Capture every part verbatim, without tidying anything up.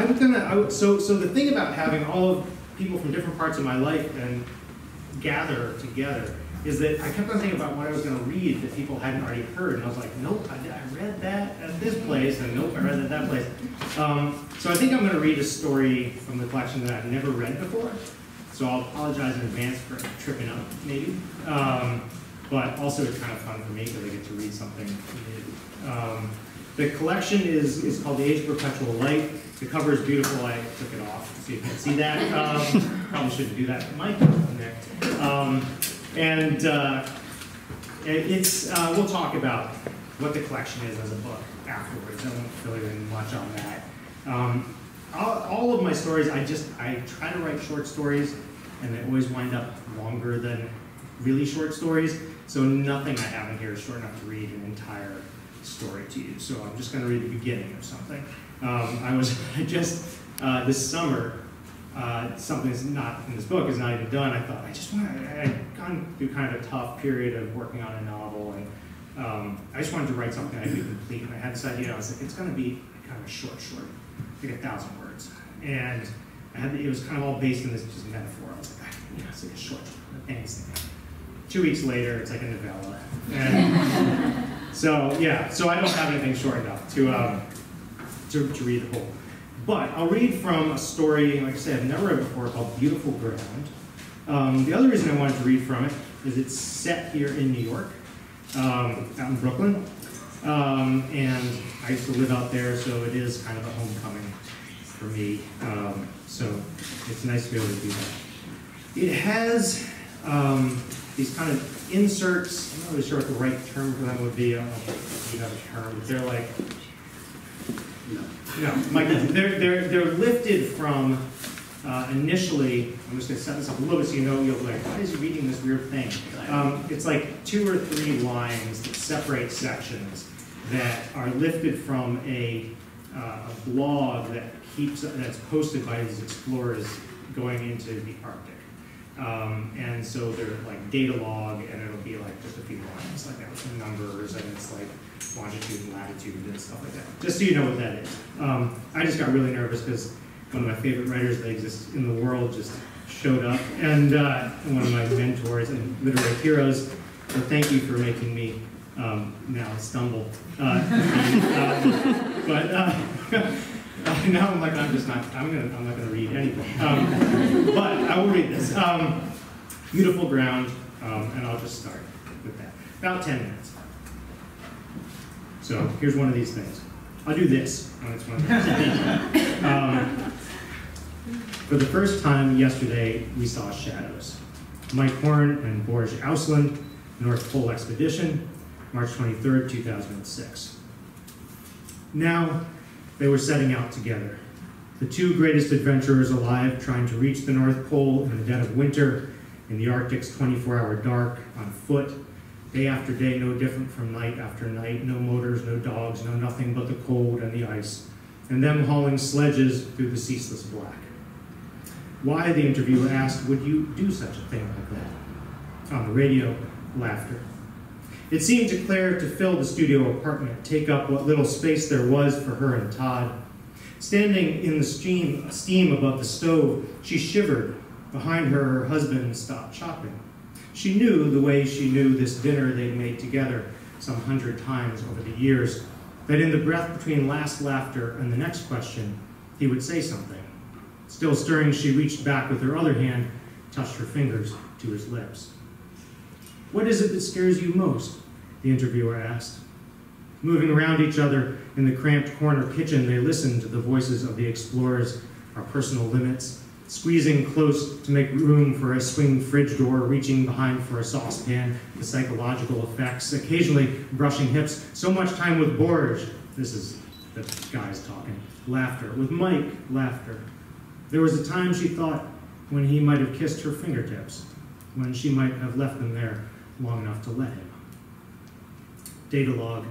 I'm gonna, I, so, so the thing about having all of people from different parts of my life and gather together is that I kept on thinking about what I was gonna read that people hadn't already heard, and I was like, nope, I, I read that at this place, and nope, I read that at that place. Um, so I think I'm gonna read a story from the collection that I've never read before, so I'll apologize in advance for tripping up, maybe. Um, but also it's kind of fun for me because I get to read something new. Um, the collection is, is called The Age of Perpetual Light. The cover is beautiful. I took it off so you can see that. Um, probably shouldn't do that with my microphone there. Um, and uh, it's, uh, we'll talk about what the collection is as a book afterwards. I won't fill you in much on that. Um, all, all of my stories, I just, I try to write short stories and they always wind up longer than really short stories. So nothing I have in here is short enough to read an entire story to you. So I'm just gonna read the beginning of something. Um, I was just, uh, this summer, uh, something that's not in this book is not even done. I thought, I just want to, I had gone through kind of a tough period of working on a novel, and um, I just wanted to write something I could complete. And I had this idea, I was like, it's going to be kind of a short, short, like a thousand words. And I had, it was kind of all based on this just metaphor. I was like, you know, it's like a short, anything. Two weeks later, it's like a novella. And so, yeah, so I don't have anything short enough to, um, To, to read the whole. But I'll read from a story, like I said, I've never read before, called Beautiful Ground. Um, the other reason I wanted to read from it is it's set here in New York, um, out in Brooklyn. Um, and I used to live out there, so it is kind of a homecoming for me. Um, so it's nice to be able to do that. It has um, these kind of inserts. I'm not really sure what the right term for them would be. I don't know if you have a term, but they're like, No, no Mike, they're, they're, they're lifted from, uh, initially, I'm just going to set this up a little bit so you know, you'll be like, why is he reading this weird thing? Um, it's like two or three lines that separate sections that are lifted from a, uh, a blog that keeps, that's posted by these explorers going into the Arctic. Um, and so they're like data log, and it'll be like just a few lines like that with some numbers, and it's like longitude and latitude and stuff like that. Just so you know what that is. Um, I just got really nervous because one of my favorite writers that exists in the world just showed up, and uh, one of my mentors and literary heroes. So thank you for making me um, now stumble. Uh, uh, but. Uh, Uh, now I'm like, I'm just not, I'm, gonna, I'm not going to read anything. Um, but I will read this. Um, Beautiful Ground, um, and I'll just start with that. About ten minutes. So here's one of these things. I'll do this when it's one of these. um, For the first time yesterday, we saw shadows. Mike Horn and Borges Ausland, North Pole Expedition, March twenty-third, two thousand six. Now, they were setting out together, the two greatest adventurers alive trying to reach the North Pole in the dead of winter, in the Arctic's twenty-four hour dark, on foot, day after day, no different from night after night, no motors, no dogs, no nothing but the cold and the ice, and them hauling sledges through the ceaseless black. Why, the interviewer asked, would you do such a thing like that? On the radio, laughter. It seemed to Claire to fill the studio apartment, take up what little space there was for her and Todd. Standing in the steam, steam above the stove, she shivered. Behind her, her husband stopped shopping. She knew the way she knew this dinner they'd made together some hundred times over the years, that in the breath between last laughter and the next question, he would say something. Still stirring, she reached back with her other hand, touched her fingers to his lips. What is it that scares you most? The interviewer asked. Moving around each other in the cramped corner kitchen, they listened to the voices of the explorers, our personal limits, squeezing close to make room for a swing fridge door, reaching behind for a saucepan, the psychological effects, occasionally brushing hips, so much time with Borges. This is the guy's talking. Laughter. With Mike, laughter. There was a time she thought when he might have kissed her fingertips, when she might have left them there long enough to let him. Data log,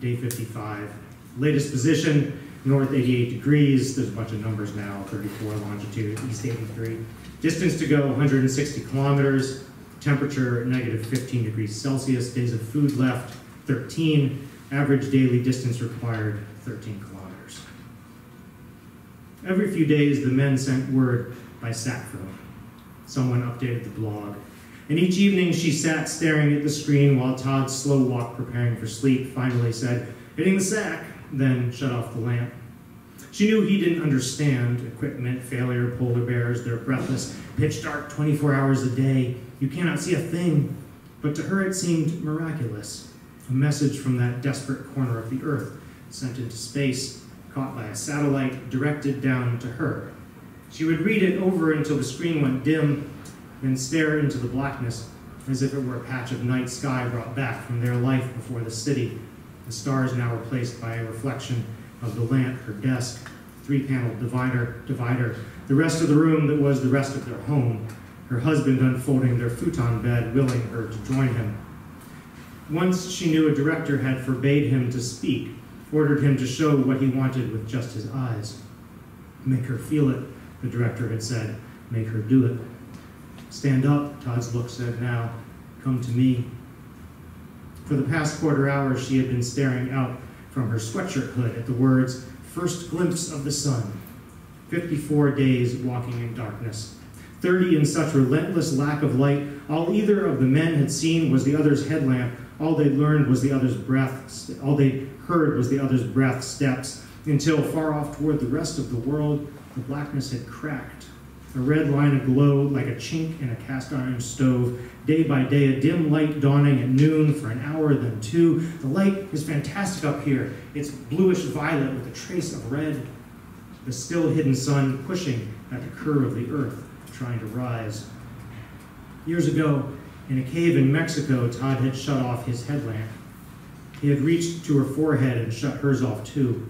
day fifty-five. Latest position, north eighty-eight degrees. There's a bunch of numbers now, thirty-four longitude, east eighty-three. Distance to go, one hundred sixty kilometers. Temperature, negative fifteen degrees Celsius. Days of food left, thirteen. Average daily distance required, thirteen kilometers. Every few days, the men sent word by Sappho. Someone updated the blog. And each evening, she sat staring at the screen while Todd's slow walk preparing for sleep finally said, "Hitting the sack," then shut off the lamp. She knew he didn't understand equipment, failure, polar bears, their breathless, pitch dark twenty-four hours a day. You cannot see a thing. But to her, it seemed miraculous. A message from that desperate corner of the earth, sent into space, caught by a satellite, directed down to her. She would read it over until the screen went dim, then stare into the blackness as if it were a patch of night sky brought back from their life before the city. The stars now replaced by a reflection of the lamp, her desk, three-paneled divider, divider, the rest of the room that was the rest of their home, her husband unfolding their futon bed, willing her to join him. Once she knew a director had forbade him to speak, ordered him to show what he wanted with just his eyes. "Make her feel it," the director had said. "Make her do it." "Stand up," Todd's look said now. "Come to me." For the past quarter hour, she had been staring out from her sweatshirt hood at the words, "First glimpse of the sun." fifty-four days walking in darkness. Thirty in such relentless lack of light, all either of the men had seen was the other's headlamp. All they learned was the other's breath. All they heard was the other's breath steps, until far off toward the rest of the world, the blackness had cracked. A red line aglow like a chink in a cast iron stove. Day by day, a dim light dawning at noon for an hour, then two. The light is fantastic up here. It's bluish violet with a trace of red. The still hidden sun pushing at the curve of the earth, trying to rise. Years ago, in a cave in Mexico, Todd had shut off his headlamp. He had reached to her forehead and shut hers off too.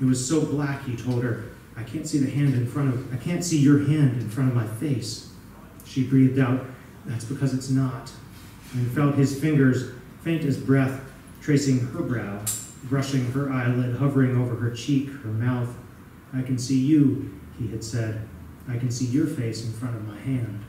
It was so black, he told her, "I can't see the hand in front of, I can't see your hand in front of my face." She breathed out, "That's because it's not," and felt his fingers, faint as breath, tracing her brow, brushing her eyelid, hovering over her cheek, her mouth. "I can see you," he had said. "I can see your face in front of my hand."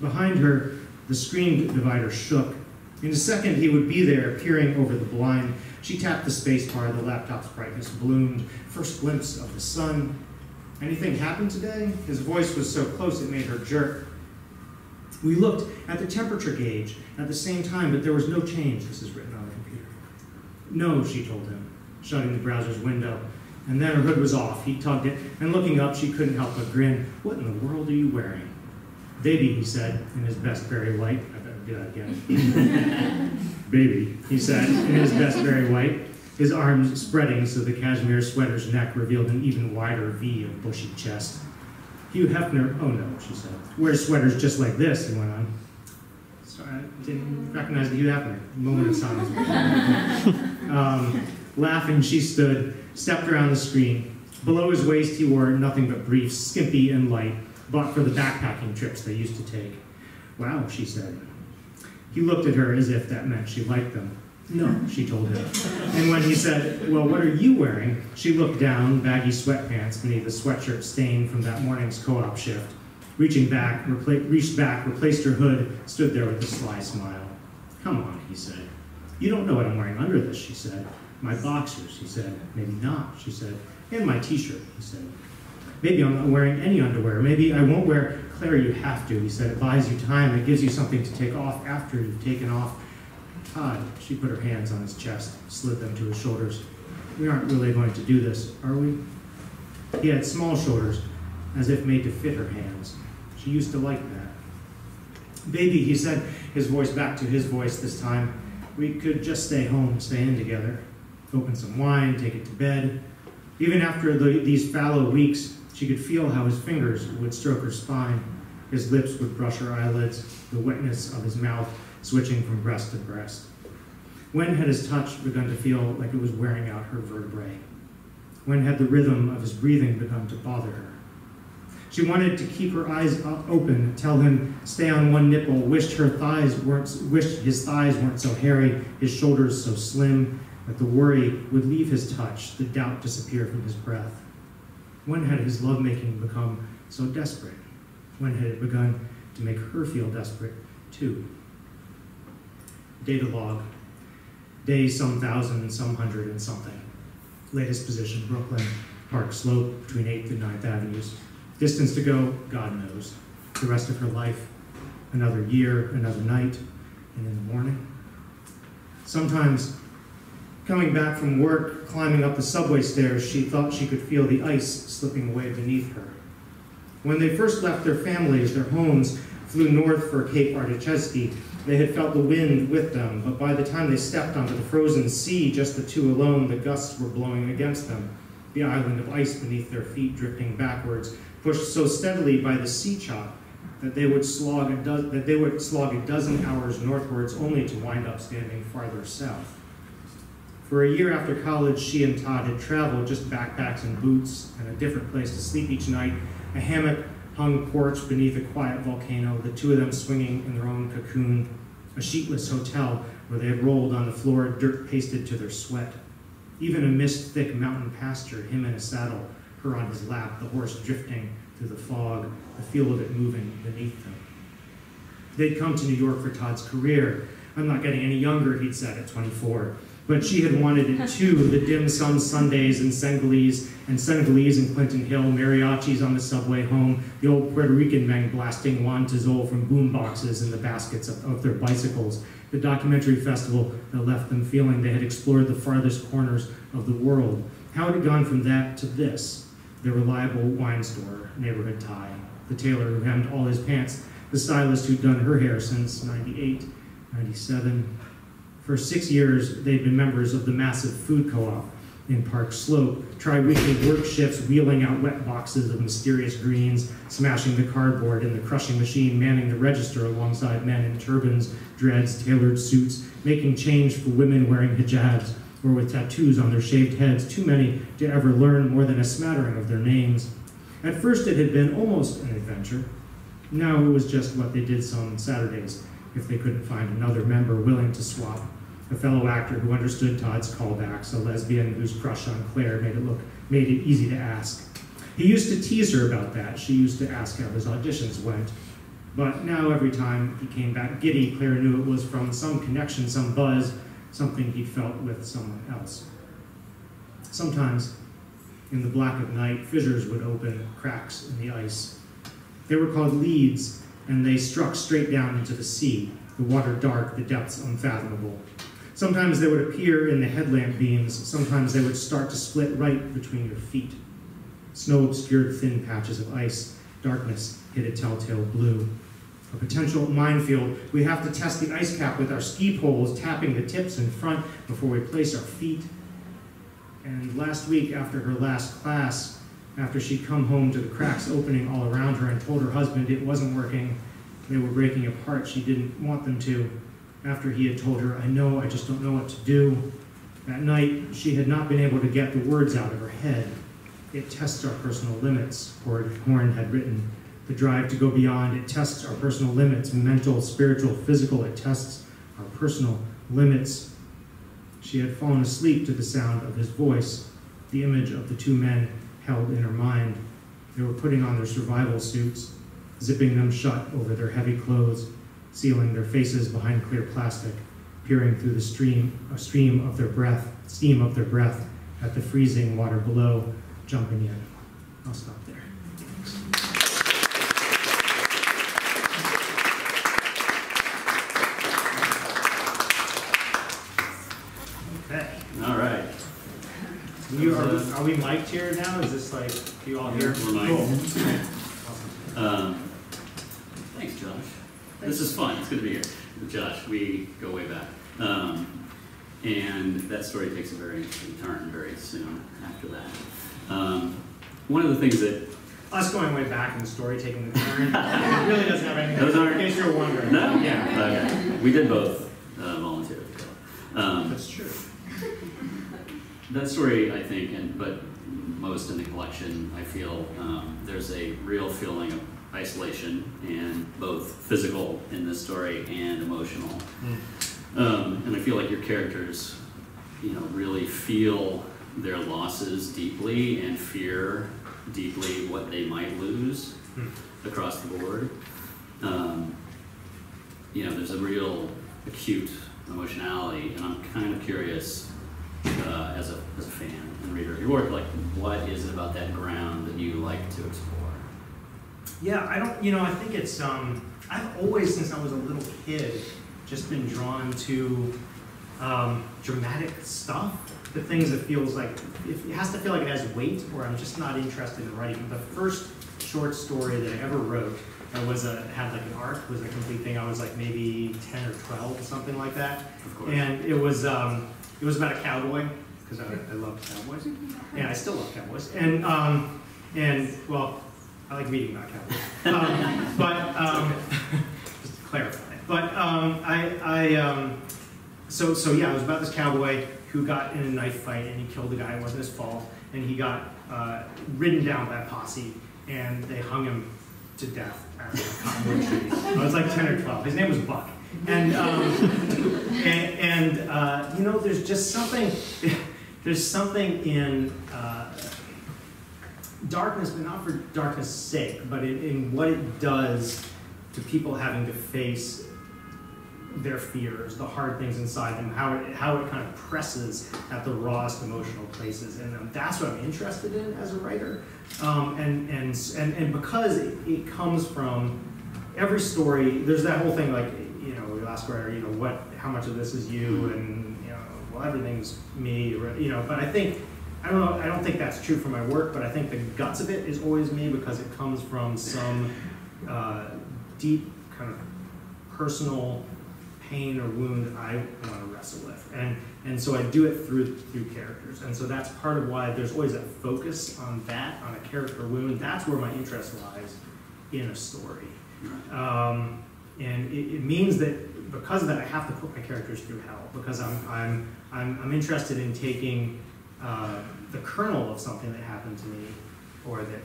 Behind her, the screen divider shook. In a second, he would be there, peering over the blind. She tapped the space bar, the laptop's brightness bloomed. First glimpse of the sun. "Anything happened today?" His voice was so close it made her jerk. "We looked at the temperature gauge at the same time, but there was no change." This is written on the computer. "No," she told him, shutting the browser's window. And then her hood was off. He tugged it, and looking up, she couldn't help but grin. "What in the world are you wearing?" "Baby," he said, in his best very white. I better do that again. "Baby," he said, in his best very white, his arms spreading so the cashmere sweater's neck revealed an even wider V of bushy chest. "Hugh Hefner, oh no," she said. "Wears sweaters just like this," he went on. Sorry, I didn't recognize the Hugh Hefner. Moment of silence. um, laughing, she stood, stepped around the screen. Below his waist, he wore nothing but briefs, skimpy and light, bought for the backpacking trips they used to take. "Wow," she said. He looked at her as if that meant she liked them. "No," she told him. And when he said, "Well, what are you wearing?" she looked down, baggy sweatpants beneath a sweatshirt stained from that morning's co-op shift. Reaching back, reached back, replaced her hood, stood there with a sly smile. "Come on," he said. "You don't know what I'm wearing under this," she said. "My boxers," he said. "Maybe not," she said. "And my t-shirt," he said. "Maybe I'm not wearing any underwear. Maybe I won't wear." "Claire, you have to," he said. "It buys you time. It gives you something to take off after you've taken off." "Todd," she put her hands on his chest, slid them to his shoulders. "We aren't really going to do this, are we?" He had small shoulders, as if made to fit her hands. She used to like that. "Baby," he said, his voice back to his voice this time, "we could just stay home, stay in together, open some wine, take it to bed." Even after the, these fallow weeks, she could feel how his fingers would stroke her spine. His lips would brush her eyelids, the wetness of his mouth switching from breast to breast. When had his touch begun to feel like it was wearing out her vertebrae? When had the rhythm of his breathing begun to bother her? She wanted to keep her eyes open, tell him, stay on one nipple, wished her thighs weren't, wished his thighs weren't so hairy, his shoulders so slim, that the worry would leave his touch, the doubt disappear from his breath. When had his lovemaking become so desperate? When had it begun to make her feel desperate, too? Data log. Day some thousand and some hundred and something. Latest position, Brooklyn. Park Slope between eighth and ninth Avenues. Distance to go, God knows. The rest of her life, another year, another night, and in the morning. Sometimes, coming back from work, climbing up the subway stairs, she thought she could feel the ice slipping away beneath her. When they first left their families, their homes, flew north for Cape Articheski, they had felt the wind with them, but by the time they stepped onto the frozen sea, just the two alone, the gusts were blowing against them, the island of ice beneath their feet drifting backwards, pushed so steadily by the sea chop that they would slog a, do that they would slog a dozen hours northwards only to wind up standing farther south. For a year after college, she and Todd had traveled, just backpacks and boots, and a different place to sleep each night, a hammock hung porch beneath a quiet volcano, the two of them swinging in their own cocoon, a sheetless hotel where they had rolled on the floor, dirt pasted to their sweat. Even amidst thick mountain pasture, him in a saddle, her on his lap, the horse drifting through the fog, the feel of it moving beneath them. They'd come to New York for Todd's career. I'm not getting any younger, he'd said at twenty-four. But she had wanted it too, the dim sun Sundays in Senegalese and Senegalese in Clinton Hill, mariachis on the subway home, the old Puerto Rican men blasting Juan Tizol from boomboxes in the baskets of, of their bicycles, the documentary festival that left them feeling they had explored the farthest corners of the world. How it had gone from that to this, the reliable wine store, neighborhood tie, the tailor who hemmed all his pants, the stylist who'd done her hair since ninety-eight, ninety-seven. For six years, they'd been members of the massive food co-op in Park Slope, tri-weekly work shifts, wheeling out wet boxes of mysterious greens, smashing the cardboard in the crushing machine, manning the register alongside men in turbans, dreads, tailored suits, making change for women wearing hijabs or with tattoos on their shaved heads, too many to ever learn more than a smattering of their names. At first, it had been almost an adventure. Now it was just what they did some Saturdays, if they couldn't find another member willing to swap, a fellow actor who understood Todd's callbacks, a lesbian whose crush on Claire made it look, made it easy to ask. He used to tease her about that. She used to ask how his auditions went. But now every time he came back giddy, Claire knew it was from some connection, some buzz, something he'd felt with someone else. Sometimes, in the black of night, fissures would open, cracks in the ice. They were called leads, and they struck straight down into the sea, the water dark, the depths unfathomable. Sometimes they would appear in the headlamp beams, sometimes they would start to split right between your feet. Snow obscured thin patches of ice, darkness hid a telltale blue. A potential minefield, we have to test the ice cap with our ski poles, tapping the tips in front before we place our feet. And last week, after her last class, after she'd come home to the cracks opening all around her and told her husband it wasn't working, they were breaking apart, she didn't want them to. After he had told her, I know, I just don't know what to do. That night, she had not been able to get the words out of her head. It tests our personal limits, Horn had written. The drive to go beyond, it tests our personal limits, mental, spiritual, physical, it tests our personal limits. She had fallen asleep to the sound of his voice, the image of the two men held in her mind. They were putting on their survival suits, zipping them shut over their heavy clothes, sealing their faces behind clear plastic, peering through the stream, a stream of their breath, steam of their breath at the freezing water below, jumping in. I'll stop there. Okay. All right. You, are, we, are we mic'd here now? Is this like, do you all hear? We're mic'd. Cool. Awesome. Um, thanks, Josh. This is fun. It's good to be here. Josh, we go way back. Um, and that story takes a very interesting turn very soon after that. Um, one of the things that... Us going way back and the story taking the turn, it really doesn't have anything Those to do, in case you're wondering. No? Yeah. Okay. We did both uh, volunteer. Um, That's true. That story, I think, and but most in the collection, I feel um, there's a real feeling of isolation, and both physical in this story and emotional. Mm. Um, and I feel like your characters, you know, really feel their losses deeply and fear deeply what they might lose mm. across the board. Um, you know, there's a real acute emotionality, and I'm kind of curious uh, as, a, as a fan and reader of your work, like what is it about that ground that you like to explore? Yeah, I don't, you know, I think it's, um, I've always, since I was a little kid, just been drawn to um, dramatic stuff, the things that feels like, it has to feel like it has weight, or I'm just not interested in writing. The first short story that I ever wrote that was a, had like an arc, was a complete thing. I was like maybe ten or twelve or something like that. Of course. And it was, um, it was about a cowboy, because I, I love cowboys, and I still love cowboys. And, um, and well, I like reading about cowboys, um, but um, just to clarify. But um, I, I um, so so yeah, it was about this cowboy who got in a knife fight and he killed the guy. It wasn't his fault, and he got uh, ridden down by a posse, and they hung him to death after a cottonwood tree. I was like ten or twelve. His name was Buck, and um, and, and uh, you know, there's just something, there's something in. Uh, Darkness, but not for darkness' sake, but in, in what it does to people having to face their fears, the hard things inside them, how it, how it kind of presses at the rawest emotional places. And um, that's what I'm interested in as a writer. Um, and, and, and, and because it, it comes from every story, there's that whole thing like, you know, your last writer, you know, what, how much of this is you, and, you know, well, everything's me, you know, but I think I don't know, I don't think that's true for my work, but I think the guts of it is always me because it comes from some uh, deep kind of personal pain or wound that I want to wrestle with. And and so I do it through through characters. And so that's part of why there's always that focus on that, on a character wound. That's where my interest lies in a story. Um, and it, it means that because of that, I have to put my characters through hell because I'm, I'm, I'm, I'm interested in taking Uh, the kernel of something that happened to me or that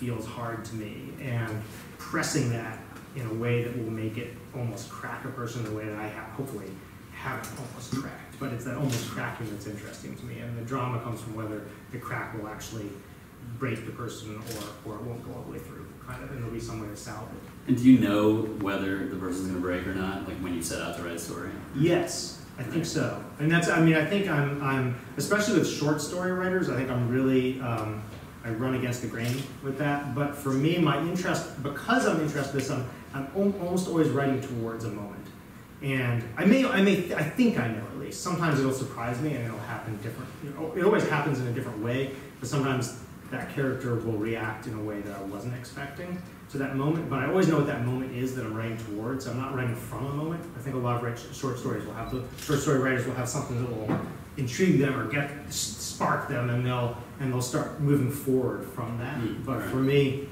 feels hard to me and pressing that in a way that will make it almost crack a person in a way that I have, hopefully haven't almost cracked, but it's that almost cracking that's interesting to me. And the drama comes from whether the crack will actually break the person or, or it won't go all the way through, kind of, and there'll be some way to salvage. And do you know whether the person's going to break or not, like when you set out to write a story? Yes. I think so, and that's. I mean, I think I'm. I'm especially with short story writers. I think I'm really. Um, I run against the grain with that. But for me, my interest, because I'm interested in this, I'm, I'm almost always writing towards a moment. And I may. I may. I think I know at least. Sometimes it'll surprise me, and it'll happen different. You know, it always happens in a different way. But sometimes that character will react in a way that I wasn't expecting to that moment, but I always know what that moment is that I'm writing towards. I'm not writing from a moment. I think a lot of short stories will have the short story writers will have something that will intrigue them or get spark them, and they'll and they'll start moving forward from that. Mm, but right. For me,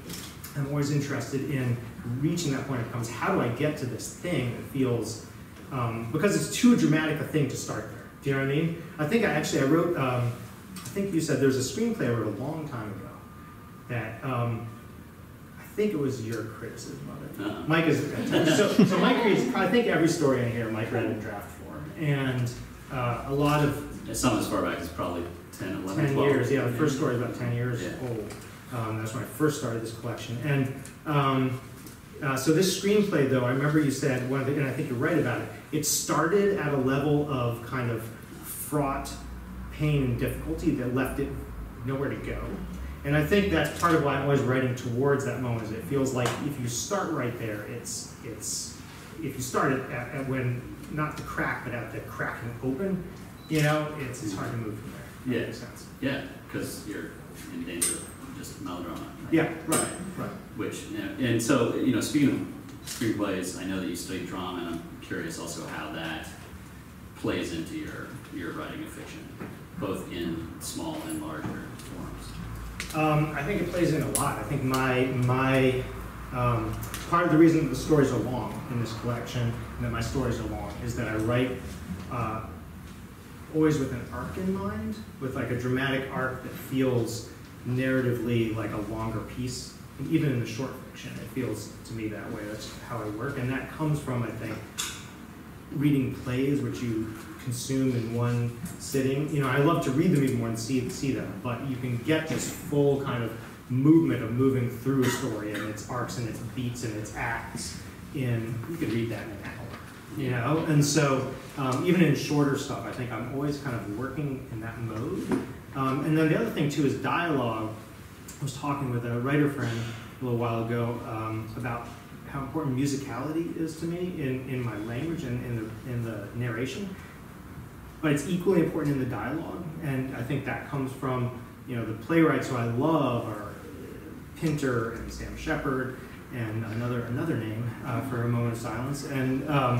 I'm always interested in reaching that point. It comes, how do I get to this thing that feels um, because it's too dramatic a thing to start there. Do you know what I mean? I think I actually I wrote. Um, I think you said there's a screenplay I wrote a long time ago that. Um, I think it was your criticism of it. Uh-huh. Mike is so, so Mike reads. I think every story in here Mike read in draft form, and uh, a lot of some as far back as probably ten, eleven, ten twelve. years. Yeah, the first story is about ten years yeah. old. Um, that's when I first started this collection, and um, uh, so this screenplay, though, I remember you said one of the, and I think you're right about it. It started at a level of kind of fraught pain and difficulty that left it nowhere to go. And I think that's part of why I'm always writing towards that moment. Is it feels like if you start right there, it's it's if you start it at, at when not the crack, but at the cracking open, you know, it's it's hard to move from there. That yeah, makes sense. Yeah, because you're in danger of just melodrama. Right? Yeah, right, right. Which you know, and so you know, speaking of screenplays, I know that you study drama, and I'm curious also how that plays into your your writing of fiction, both in small and larger forms. Um, I think it plays in a lot. I think my, my um, part of the reason that the stories are long in this collection, and that my stories are long, is that I write uh, always with an arc in mind, with like a dramatic arc that feels narratively like a longer piece. And even in the short fiction, it feels to me that way. That's how I work. And that comes from, I think, reading plays, which you consume in one sitting. You know, I love to read them even more and see, see them, but you can get this full kind of movement of moving through a story and its arcs and its beats and its acts in, you could read that in an hour. you know? And so um, even in shorter stuff, I think I'm always kind of working in that mode. Um, and then the other thing too is dialogue. I was talking with a writer friend a little while ago um, about how important musicality is to me in, in my language and in the, in the narration. But it's equally important in the dialogue, and I think that comes from, you know, the playwrights who I love are Pinter and Sam Shepard, and another another name uh, for A Moment of Silence, and um,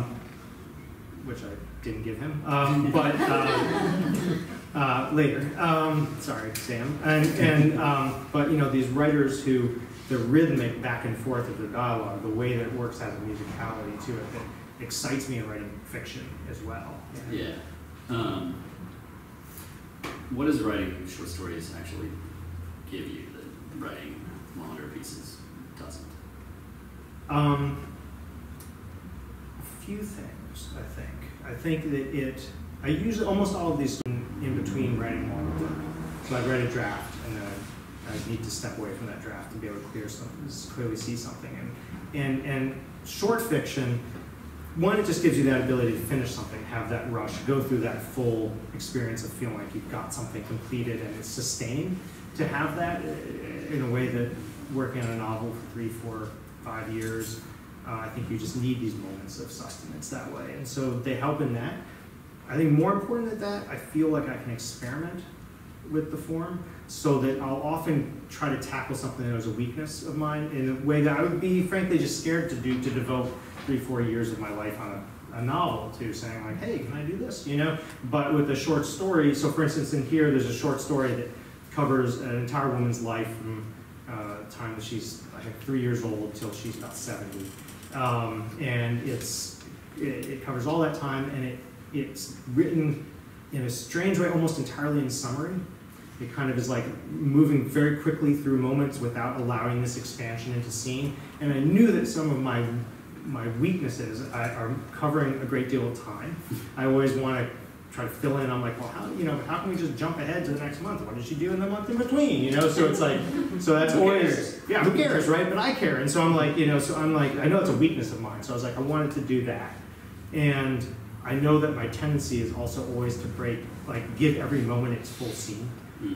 which I didn't give him, um, but um, uh, later. Um, sorry, Sam. And and um, but you know, these writers who the rhythmic back and forth of the dialogue, the way that it works has a musicality to it that excites me in writing fiction as well. Yeah. Yeah. Um, what does writing short stories actually give you that writing longer pieces doesn't? Um, a few things, I think. I think that it, I usually, almost all of these in, in between writing longer work. So I write a draft and then I, I need to step away from that draft and be able to clear something, clearly see something. And, and, and short fiction, one, it just gives you that ability to finish something, have that rush, go through that full experience of feeling like you've got something completed and it's sustained. To have that in a way that working on a novel for three, four, five years, uh, I think you just need these moments of sustenance that way. And so they help in that. I think more important than that, I feel like I can experiment with the form so that I'll often try to tackle something that was a weakness of mine in a way that I would be, frankly, just scared to do, to devote three, four years of my life on a, a novel to saying like, hey, can I do this, you know? But with a short story, so for instance in here, there's a short story that covers an entire woman's life from uh, time that she's, I think, three years old till she's about seventy. Um, and it's, it, it covers all that time, and it, it's written in a strange way, almost entirely in summary. It kind of is like moving very quickly through moments without allowing this expansion into scene. And I knew that some of my my weaknesses I, are covering a great deal of time. I always want to try to fill in. I'm like, well, how, you know, how can we just jump ahead to the next month? What did she do in the month in between? You know, so it's like, so that's who always, cares? Yeah, who cares, right? But I care, and so I'm like, you know, so I'm like, I know it's a weakness of mine. So I was like, I wanted to do that, and I know that my tendency is also always to break, like, give every moment its full scene.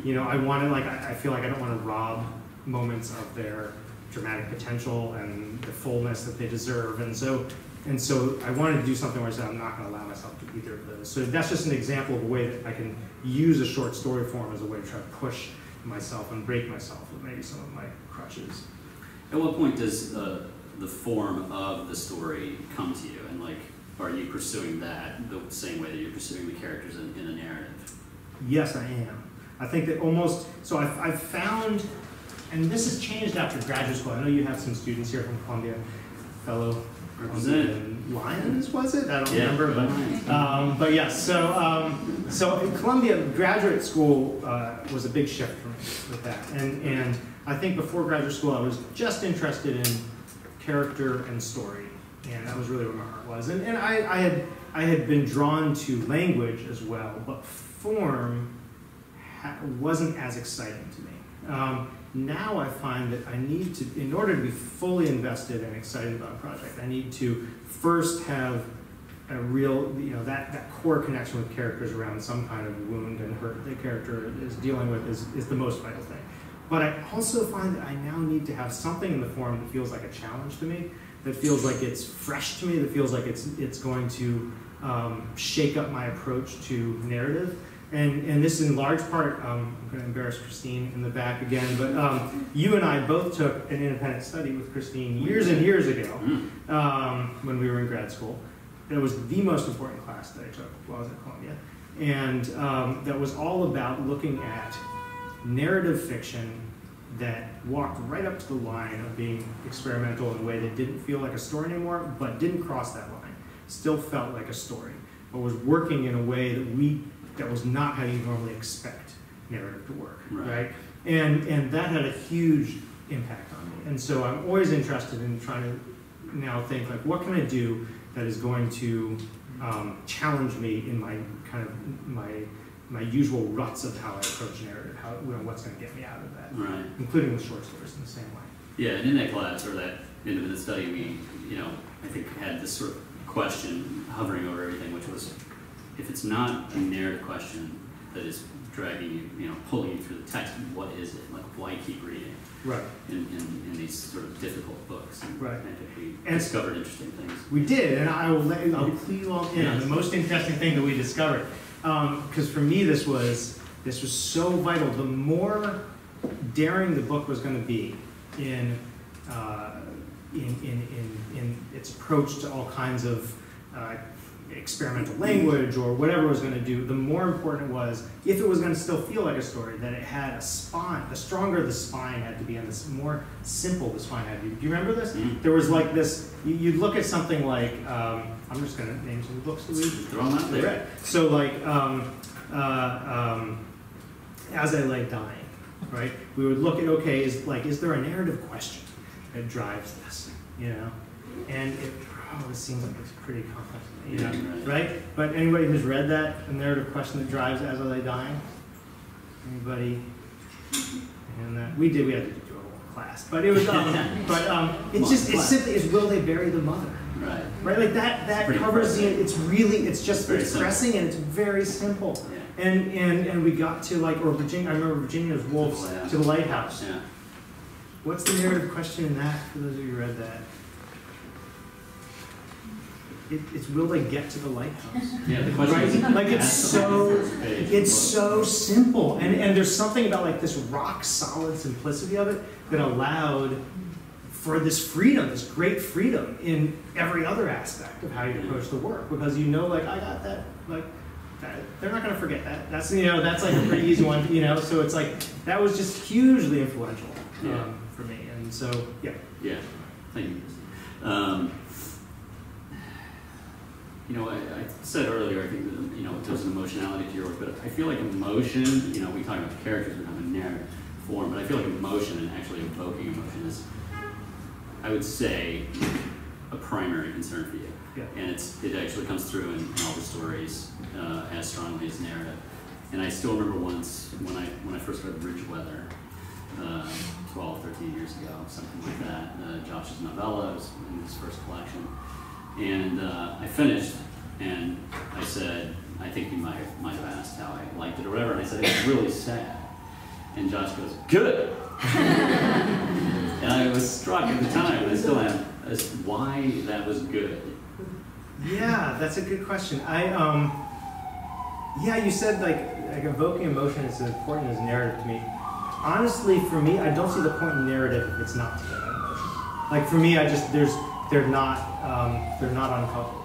You know, I want to, like, I, I feel like I don't want to rob moments of their dramatic potential and the fullness that they deserve, and so and so I wanted to do something where I said I'm not going to allow myself to either of those. So that's just an example of a way that I can use a short story form as a way to try to push myself and break myself with maybe some of my crutches. At what point does uh, the form of the story come to you, and like, are you pursuing that the same way that you're pursuing the characters in, in a narrative? Yes, I am. I think that almost, so I've, I've found, and this has changed after graduate school. I know you have some students here from Columbia, fellow Representative Lyons, was it? I don't yeah. remember, but um, but yes. Yeah, so um, so in Columbia, graduate school uh, was a big shift for me with that, and and I think before graduate school, I was just interested in character and story, and that was really where my heart was, and and I, I had I had been drawn to language as well, but form ha wasn't as exciting to me. Um, Now I find that I need to, in order to be fully invested and excited about a project, I need to first have a real, you know, that, that core connection with characters around some kind of wound and hurt the character is dealing with is, is the most vital thing. But I also find that I now need to have something in the form that feels like a challenge to me, that feels like it's fresh to me, that feels like it's, it's going to um, shake up my approach to narrative. And, and this in large part, um, I'm gonna embarrass Christine in the back again, but um, you and I both took an independent study with Christine years and years ago um, when we were in grad school. It was the most important class that I took while I was at Columbia. And um, that was all about looking at narrative fiction that walked right up to the line of being experimental in a way that didn't feel like a story anymore, but didn't cross that line. Still felt like a story, but was working in a way that we that was not how you normally expect narrative to work, right? right? And, and that had a huge impact on me. And so I'm always interested in trying to now think, like, what can I do that is going to um, challenge me in my kind of my, my usual ruts of how I approach narrative, how, you know, what's gonna get me out of that, right? Including with short stories in the same way. Yeah, and in that class, or that independent study, we, you know, I think had this sort of question hovering over everything, which was, if it's not a narrative question that is dragging you, you know, pulling you through the text, what is it? Like, why keep reading? Right. In, in, in these sort of difficult books. And right. I think we and discovered interesting things. We did, and I will let you, I'll clue you all in on the most interesting thing that we discovered. Because um, for me, this was this was so vital. The more daring the book was going to be in, uh, in, in in in its approach to all kinds of uh, experimental language or whatever it was going to do, the more important it was, if it was going to still feel like a story, that it had a spine. The stronger the spine had to be, and the more simple the spine had to be. Do you remember this? Mm-hmm. There was like this, you'd look at something like, um, I'm just going to name some books that we read. So like, um, uh, um, As I Lay Dying, right? We would look at, okay, is, like, is there a narrative question that drives this, you know? And it Oh, this seems like it's pretty complex, you know, yeah, right. right? But anybody who's read that, the narrative question that drives As Are They Dying? Anybody? And that we did. We had to do a whole class, but it was. Um, but um, it's just it's simply is will they bury the mother? Right. Right. Like that. That it's covers the. It's really. It's just very it's pressing and it's very simple. Yeah. And and and we got to like or Virginia. I remember Virginia's Wolves to, to the Lighthouse. Yeah. What's the narrative question in that? For those of you who read that. It, it's will they get to the lighthouse? Yeah, the question right? is, like it's so it's so simple, and and there's something about like this rock solid simplicity of it that allowed for this freedom, this great freedom in every other aspect of how you approach the work, because you know, like I got that, like that, they're not going to forget that. That's you know that's like a pretty easy one, you know. So it's like that was just hugely influential um, yeah. for me, and so yeah. Yeah, thank you. Um, You know, I, I said earlier, I think that, you know, there's an emotionality to your work, but I feel like emotion, you know, we talk about characters in a narrative form, but I feel like emotion and actually evoking emotion is, I would say, a primary concern for you. Yeah. And it's, it actually comes through in, in all the stories uh, as strongly as narrative. And I still remember once when I, when I first read Ridge Weather, uh, twelve, thirteen years ago, something like that, uh, Josh's novella was in his first collection. And uh, I finished, and I said, I think you might have, might have asked how I liked it or whatever, and I said, it's really sad. And Josh goes, good! And I was struck at the time, and I still am, as why that was good. Yeah, that's a good question. I, um, yeah, you said like, like evoking emotion is as important as narrative to me. Honestly, for me, I don't see the point in narrative if it's not to get emotion. Like for me, I just, there's, They're not, um, they're not uncoupled.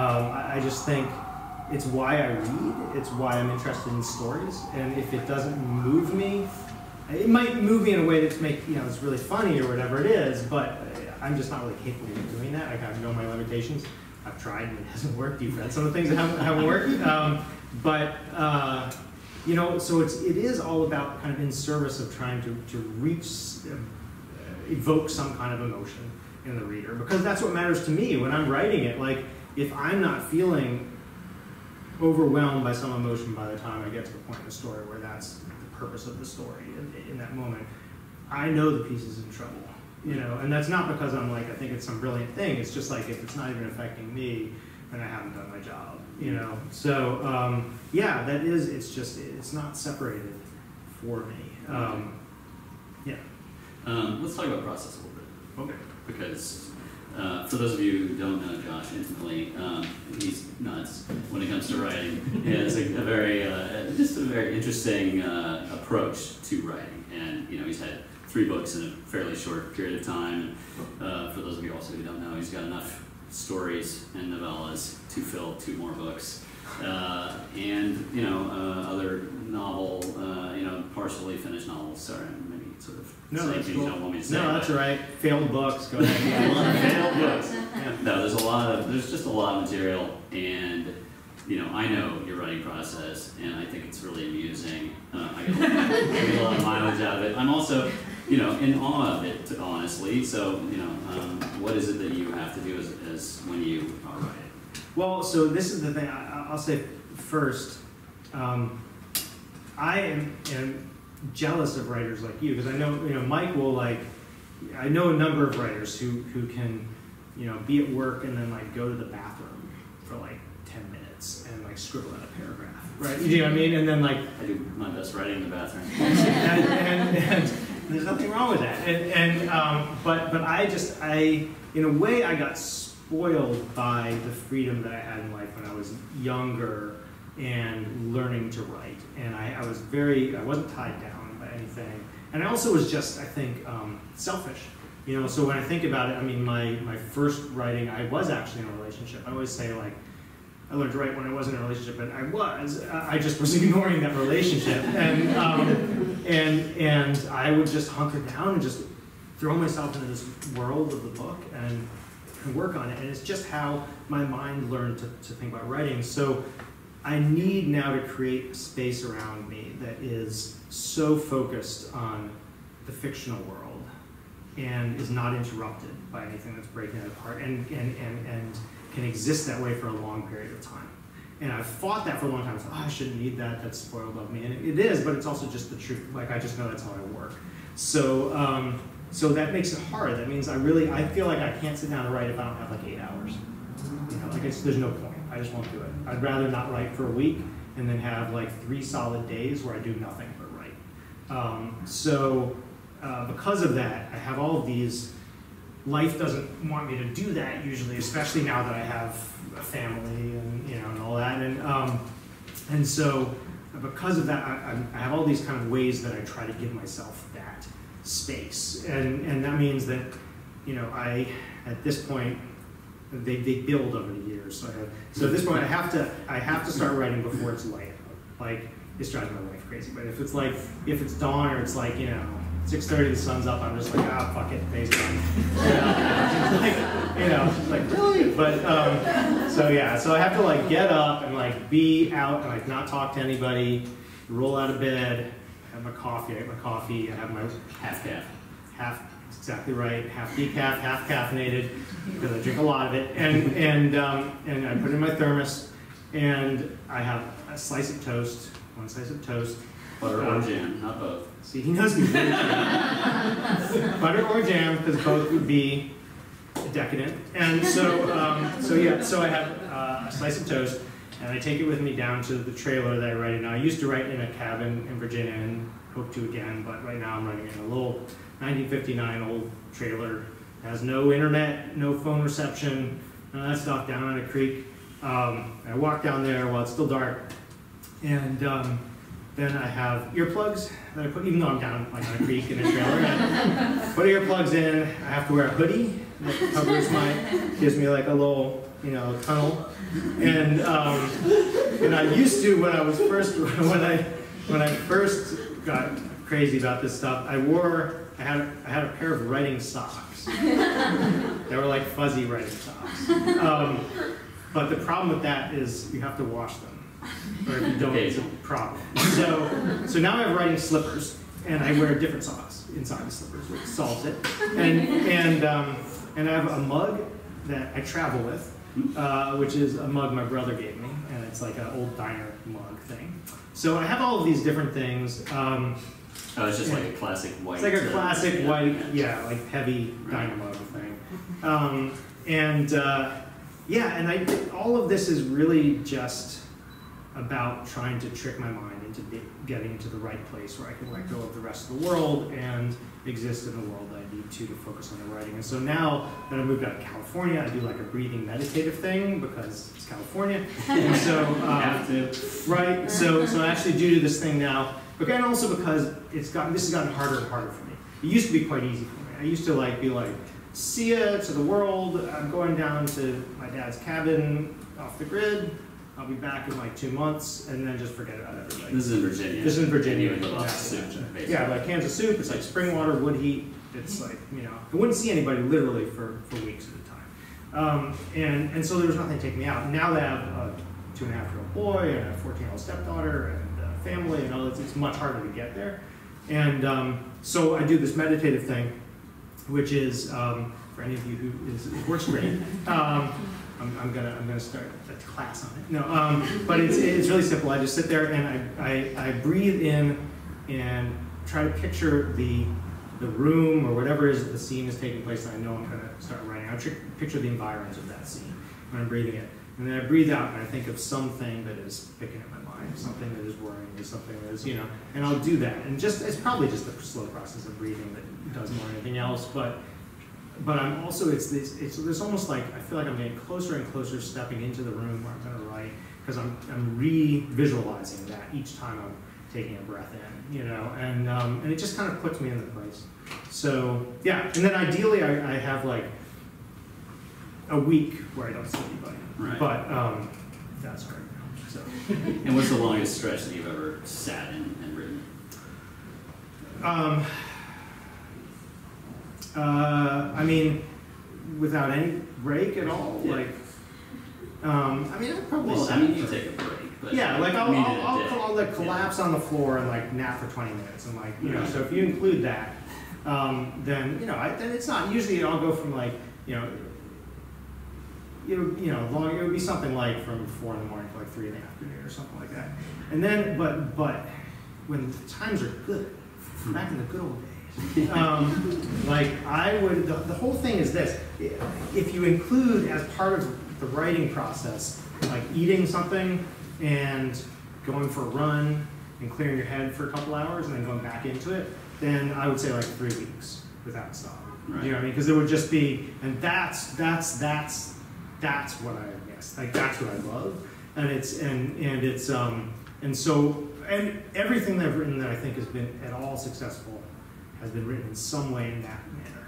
Um, I, I just think it's why I read, it's why I'm interested in stories, and if it doesn't move me, it might move me in a way that's make, you know, it's really funny or whatever it is, but I'm just not really capable of doing that. Like, I know my limitations. I've tried and it hasn't worked. You've read some of the things that haven't, haven't worked. Um, but, uh, you know, so it's, it is all about kind of in service of trying to, to reach, uh, evoke some kind of emotion in the reader, because that's what matters to me when I'm writing it. Like, if I'm not feeling overwhelmed by some emotion by the time I get to the point in the story where that's the purpose of the story in, in that moment, I know the piece is in trouble, you know. And that's not because I'm like, I think it's some brilliant thing. It's just like, if it's not even affecting me, then I haven't done my job, you know. So, um, yeah, that is, it's just, it's not separated for me. Um, yeah. Um, let's talk about process a little bit. Okay. Because uh, for those of you who don't know Josh intimately, um, he's nuts when it comes to writing. He has a, a very, uh, just a very interesting uh, approach to writing, and you know he's had three books in a fairly short period of time. Uh, for those of you also who don't know, he's got enough stories and novellas to fill two more books, uh, and you know uh, other novel, uh, you know partially finished novels. Sorry. Sort of no, that's cool. Don't want me to say, no, that's all right. Failed books. Go ahead. Failed books. Yeah. No, there's a lot of there's just a lot of material, and you know I know your writing process, and I think it's really amusing. Uh, I, get lot, I get a lot of mileage out of it. I'm also, you know, in awe of it, honestly. So you know, um, what is it that you have to do as, as when you are writing? Well, so this is the thing. I, I'll say first, um, I am. am jealous of writers like you, because I know you know Mike will like I know a number of writers who who can you know, be at work and then like go to the bathroom for like ten minutes and like scribble out a paragraph, right? You know what I mean? And then like I do my best writing in the bathroom. and, and, and there's nothing wrong with that. And, and um, but but I just I in a way I got spoiled by the freedom that I had in life when I was younger and learning to write. And I, I was very I wasn't tied down by anything. And I also was just I think um, selfish. You know, so when I think about it, I mean, my, my first writing, I was actually in a relationship. I always say, like, I learned to write when I wasn't in a relationship, but I was. I just was ignoring that relationship. And, um, and, and I would just hunker down and just throw myself into this world of the book and, and work on it. And it's just how my mind learned to, to think about writing. So I need now to create a space around me that is so focused on the fictional world and is not interrupted by anything that's breaking it apart, and, and, and, and can exist that way for a long period of time. And I've fought that for a long time. I thought, oh, I shouldn't need that, that's spoiled of me. And it, it is, but it's also just the truth. Like, I just know that's how I work. So, um, so that makes it hard. That means I really, I feel like I can't sit down and write if I don't have like eight hours. You know, like, it's, there's no point. I just won't do it. I'd rather not write for a week and then have like three solid days where I do nothing but write. Um, so, Uh, because of that, I have all of these. Life doesn't want me to do that usually, especially now that I have a family and you know and all that. And um, and so because of that, I, I have all these kind of ways that I try to give myself that space. And and that means that you know I at this point they they build over the years. So I have, so at this point I have to I have to start writing before it's light. Like, it's driving my wife crazy, but if it's like if it's dawn or it's like you know. six thirty, the sun's up, I'm just like, ah, oh, fuck it, face time. You know, she's like, really? But, um, so yeah, so I have to like get up and like be out and like not talk to anybody, roll out of bed, have my coffee, I get my coffee, I have my half calf, half, exactly right, half decaf, half caffeinated, because I drink a lot of it, and, and, um, and I put it in my thermos, and I have a slice of toast, one slice of toast, butter um, or jam, not both. See, he knows me. Butter or jam, because both would be decadent. And so, um, so yeah, so I have uh, a slice of toast, and I take it with me down to the trailer that I write in. Now, I used to write in a cabin in Virginia, and hope to again, but right now I'm writing in a little nineteen fifty-nine old trailer. It has no internet, no phone reception, none of that stuff, down on a creek. Um, I walk down there while it's still dark, and um, then I have earplugs that I put, even though I'm down like on a creek in a trailer. I put earplugs in. I have to wear a hoodie that covers my, gives me like a little, you know, tunnel. And um, and I used to when I was first when I when I first got crazy about this stuff, I wore I had I had a pair of writing socks. They were like fuzzy writing socks. Um, but the problem with that is you have to wash them. Or if you don't, it's a problem. So, so now I'm writing slippers, and I wear different socks inside the slippers, which solves it. And and um, and I have a mug that I travel with, uh, which is a mug my brother gave me, and it's like an old diner mug thing. So I have all of these different things. Um, oh, it's just like a classic white. It's like a classic uh, white, yeah, yeah, like heavy diner mug thing. Um, and uh, yeah, and I all of this is really just about trying to trick my mind into getting into the right place where I can let go of the rest of the world and exist in the world that I need to to focus on the writing. And so now that I moved out to California, I do like a breathing meditative thing because it's California. And so, um, have to. Right? So, so I actually do this thing now, but and also because it's gotten this has gotten harder and harder for me. It used to be quite easy for me. I used to like be like, see ya to the world. I'm going down to my dad's cabin off the grid. I'll be back in like two months, and then just forget about everybody. This is in Virginia. This is in Virginia. Even yeah, soup, yeah, like cans of soup. It's like spring water, wood heat. It's like you know, I wouldn't see anybody literally for, for weeks at a time. Um, and and so there was nothing to take me out. Now that I have a two and a half year old boy and a fourteen year old stepdaughter and a family and all, it's it's much harder to get there. And um, so I do this meditative thing, which is um, for any of you who is it works great. Um, I'm, I'm gonna I'm gonna start a class on it. No, um, but it's it's really simple. I just sit there and I, I I breathe in and try to picture the the room or whatever it is that the scene is taking place, and I know I'm going to start writing. I picture the environs of that scene when I'm breathing it. And then I breathe out and I think of something that is picking at my mind, something that is worrying me, something that is, you know, and I'll do that. And just, it's probably just the slow process of breathing that does more than anything else, but but I'm also, it's this, it's, it's almost like, I feel like I'm getting closer and closer stepping into the room where I'm going to write, because I'm, I'm re-visualizing that each time I'm taking a breath in, you know, and um, and it just kind of puts me in the place. So, yeah, and then ideally I, I have like a week where I don't see anybody. Right. But um, that's hard now, so. And what's the longest stretch that you've ever sat in and written? Um, uh, I mean, without any break at all, yeah. like, um, I mean, I'd probably well, I mean, you take a break. But yeah, like, I'll, I'll, I'll, I'll, I'll like, collapse yeah. on the floor and, like, nap for twenty minutes, and, like, you right. know, so if you include that, um, then, you know, I, then it's not, usually I'll go from, like, you know, It would, you know, long, it would be something like from four in the morning to like three in the afternoon or something like that. And then, but but when the times are good, back in the good old days, um, like I would, the, the whole thing is this, if you include as part of the writing process, like eating something and going for a run and clearing your head for a couple hours and then going back into it, then I would say like three weeks without stopping. Right. You know what I mean? Because it would just be, and that's, that's, that's, That's what I guess. Like that's what I love, and it's and and it's um and so and everything that I've written that I think has been at all successful has been written in some way in that manner.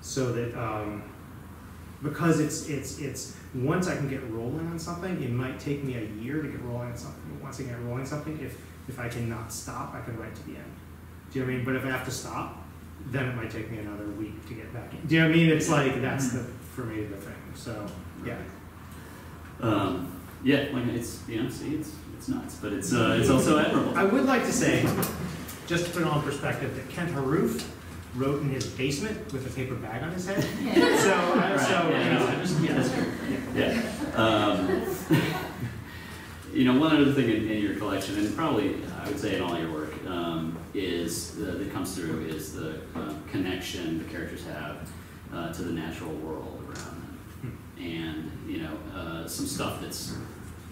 So that um, because it's it's it's once I can get rolling on something, it might take me a year to get rolling on something. But once I get rolling on something, if if I cannot stop, I can write to the end. Do you know what I mean? But if I have to stop, then it might take me another week to get back in. Do you know what I mean? It's like that's the for me the thing. So. Yeah. Um, yeah, like it's you know, see, it's it's nuts, but it's uh, it's also admirable. I would like to say, just to put it all in perspective, that Kent Haruf wrote in his basement with a paper bag on his head. Yeah. So, uh, right. so yeah, you know, no, I just yeah, that's true. Yeah. yeah. Um, you know, one other thing in, in your collection, and probably I would say in all your work, um, is the, that comes through is the uh, connection the characters have uh, to the natural world around. And you know uh, some stuff that's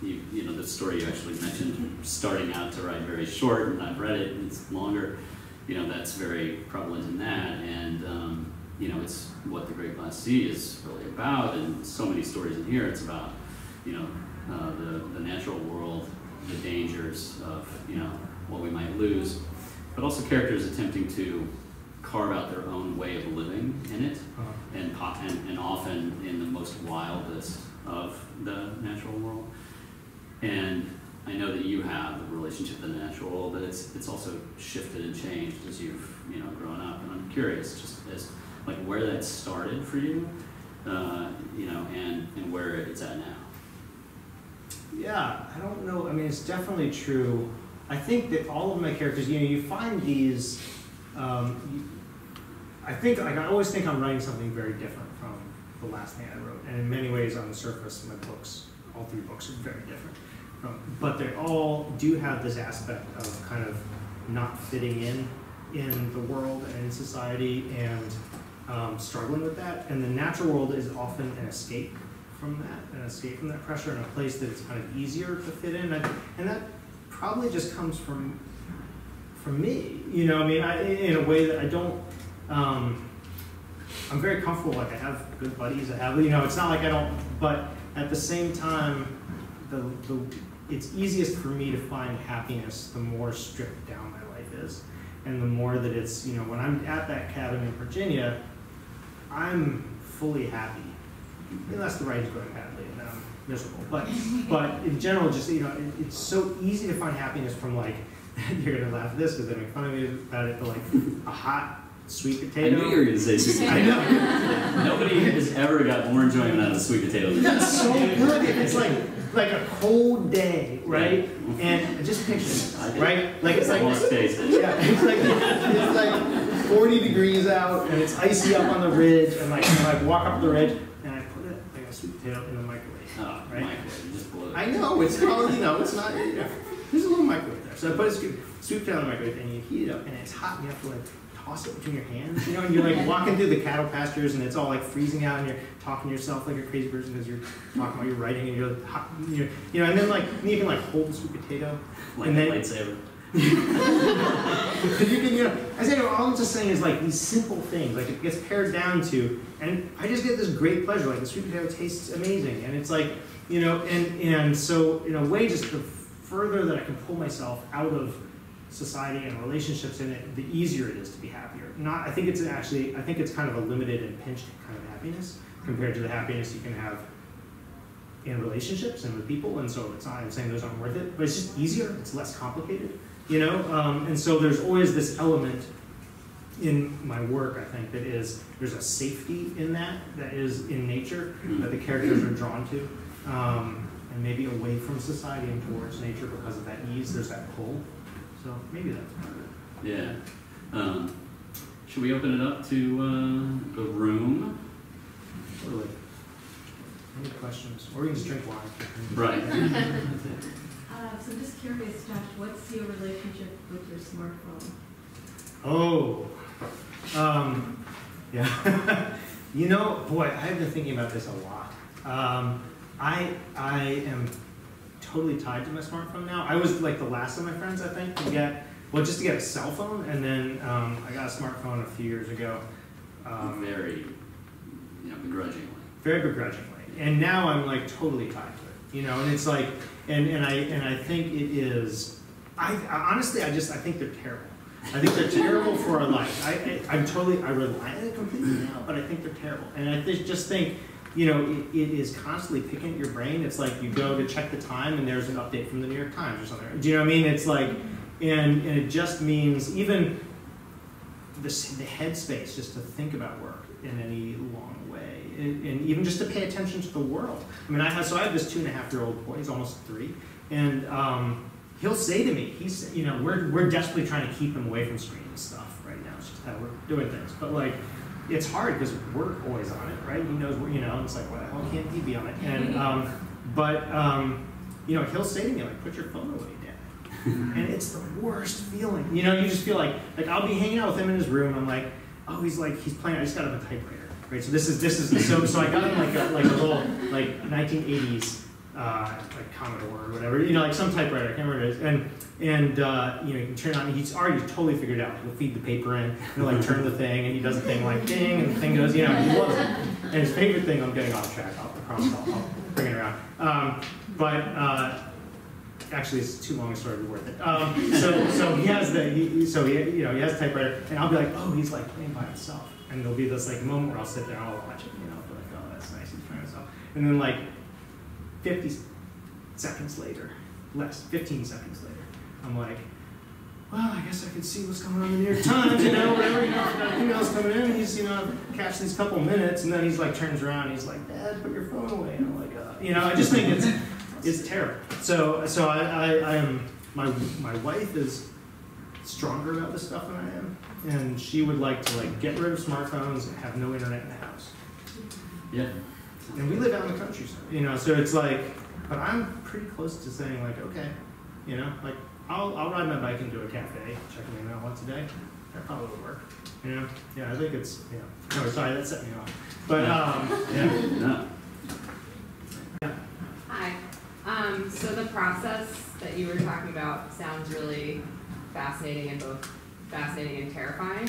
you, you know the story you actually mentioned starting out to write very short, and I've read it and it's longer. You know that's very prevalent in that, and um, you know it's what The Great Glass Sea is really about, and so many stories in here. It's about you know uh, the the natural world, the dangers of you know what we might lose, but also characters attempting to carve out their own way of living in it, and, and, and often in the most wildest of the natural world. And I know that you have a relationship to the natural world, but it's it's also shifted and changed as you've you know grown up. And I'm curious, just as like where that started for you, uh, you know, and and where it's at now. Yeah, I don't know. I mean, it's definitely true. I think that all of my characters, you know, you find these. Um, I think like, I always think I'm writing something very different from the last thing I wrote, and in many ways, on the surface, my books, all three books, are very different. Um, but they all do have this aspect of kind of not fitting in in the world and in society, and um, struggling with that. And the natural world is often an escape from that, an escape from that pressure, and a place that it's kind of easier to fit in. And, and that probably just comes from. For me, you know, I mean, I, in a way that I don't, um, I'm very comfortable, like I have good buddies, I have, you know, it's not like I don't, but at the same time, the, the it's easiest for me to find happiness the more stripped down my life is. And the more that it's, you know, when I'm at that cabin in Virginia, I'm fully happy. Unless the writing's going badly and I'm miserable. But, but in general, just, you know, it, it's so easy to find happiness from like, you're gonna laugh at this because they make fun of me about it, but like a hot sweet potato. I knew you were gonna say sweet potato. I know. Nobody has ever got more enjoyment out of sweet potatoes. That's so good. It's like like a cold day, right? And just picture it, right? Like it's like yeah, it's like it's like forty degrees out and it's icy up on the ridge, and like I like walk up the ridge and I put it like a sweet potato in the microwave. Oh, right? Microwave. You just blow it. I know. It's probably you know it's not. You know, there's a little microwave. So I put a scoop, scoop down the microwave and you heat it up and it's hot and you have to like toss it between your hands, you know, and you're like walking through the cattle pastures and it's all like freezing out and you're talking to yourself like a crazy person because you're talking while you're writing and you're like, hot, you know, and then like, and you can like hold the sweet potato. Like and then, a lightsaber. you can, you know, I say, all I'm just saying is like these simple things, like it gets pared down to, and I just get this great pleasure, like the sweet potato tastes amazing, and it's like, you know, and, and so in a way, just the further that I can pull myself out of society and relationships in it, the easier it is to be happier. Not, I think it's actually, I think it's kind of a limited and pinched kind of happiness compared to the happiness you can have in relationships and with people, and so it's not, I'm saying those aren't worth it, but it's just easier, it's less complicated, you know? Um, and so there's always this element in my work, I think, that is, there's a safety in that, that is in nature, that the characters are drawn to, um, and maybe away from society and towards nature because of that ease, there's that pull. So maybe that's part of it. Yeah. Um, should we open it up to uh, the room? Or like, any questions? Or we can just drink wine. Right. uh, so I'm just curious, Josh, what's your relationship with your smartphone? Oh. Um, yeah. You know, boy, I've been thinking about this a lot. Um, I I am totally tied to my smartphone now. I was like the last of my friends, I think, to get, well, just to get a cell phone, and then um, I got a smartphone a few years ago. Um, very, you know, begrudgingly. Very begrudgingly. And now I'm like totally tied to it, you know, and it's like, and, and, I, and I think it is, I, I honestly, I just, I think they're terrible. I think they're terrible for our life. I, I, I'm totally, I rely on it completely now, but I think they're terrible. And I th just think, you know, it, it is constantly picking at your brain. It's like you go to check the time and there's an update from the New York Times or something. Do you know what I mean? It's like, and, and it just means even the, the headspace just to think about work in any long way. And, and even just to pay attention to the world. I mean, I have, so I have this two and a half year old boy, he's almost three. And um, he'll say to me, he's, you know, we're, we're desperately trying to keep him away from screens and stuff right now. It's just how we're doing things. But like, it's hard because we're always on it, right? He knows, you know, it's like, well, how can't he be on it? And, um, but, um, you know, he'll say to me, like, put your phone away, Dad. And it's the worst feeling. You know, you just feel like, like, I'll be hanging out with him in his room. I'm like, oh, he's like, he's playing, I just got him a typewriter, right? So this is, this is, so, so I got him like a, like a little, like, nineteen eighties, uh, like Commodore or whatever, you know, like some typewriter, I can't remember what it is. And, and uh, you know, you can turn it on, he's already totally figured it out. He'll feed the paper in, he'll like turn the thing, and he does the thing like ding, and the thing goes, you know, he loves it. And his favorite thing, I'm getting off track, I'll, I promise I'll, I'll bring it around. Um, but uh, actually, it's too long a story to be worth it. Um, so, so he has the, he, so he, you know, he has a typewriter, and I'll be like, oh, he's like playing by himself. And there'll be this like moment where I'll sit there and I'll watch it, you know, I'll be like, oh, that's nice, he's playing by himself. And then like, fifty seconds later, less, fifteen seconds later, I'm like, well, I guess I could see what's going on in the New York Times, you know, whatever, you know, email's coming in, and he's, you know, catch these couple minutes, and then he's like, turns around, and he's like, Dad, put your phone away, and I'm like, uh, you know, I just think it's, it's terrible. So, so I, I, I am, my, my wife is stronger about this stuff than I am, and she would like to, like, get rid of smartphones and have no internet in the house. Yeah. And we live out in the countryside, you know, so it's like, but I'm pretty close to saying, like, okay, you know, like, I'll, I'll ride my bike into a cafe, check an email once a day, that probably would work, you know? Yeah, I think it's, you know, no, sorry, that set me off. But, um, yeah. No. Yeah. Hi. Um, so the process that you were talking about sounds really fascinating and both fascinating and terrifying.